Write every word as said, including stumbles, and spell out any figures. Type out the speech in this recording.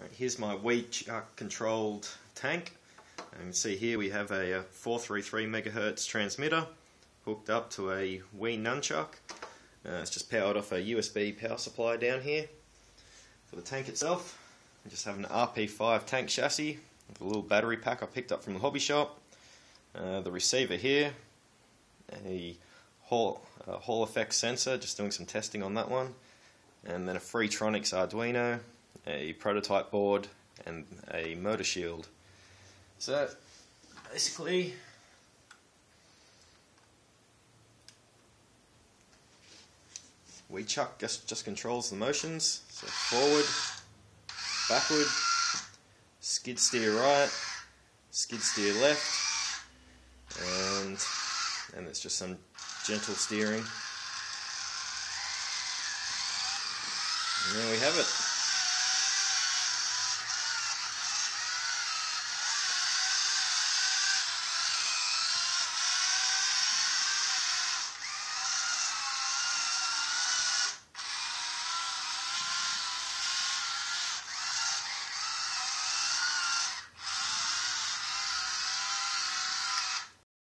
Right, here's my WiiChuck controlled tank. And you can see here we have a four thirty-three megahertz transmitter hooked up to a Wii nunchuck. Uh, it's just powered off a U S B power supply down here. For the tank itself, I just have an R P five tank chassis with a little battery pack I picked up from the hobby shop. Uh, the receiver here, a Hall, a Hall effect sensor, just doing some testing on that one, and then a Freetronics Arduino, a prototype board, and a motor shield. So basically, WiiChuck just, just controls the motions, so forward, backward, skid steer right, skid steer left, and and it's just some gentle steering. And there we have it.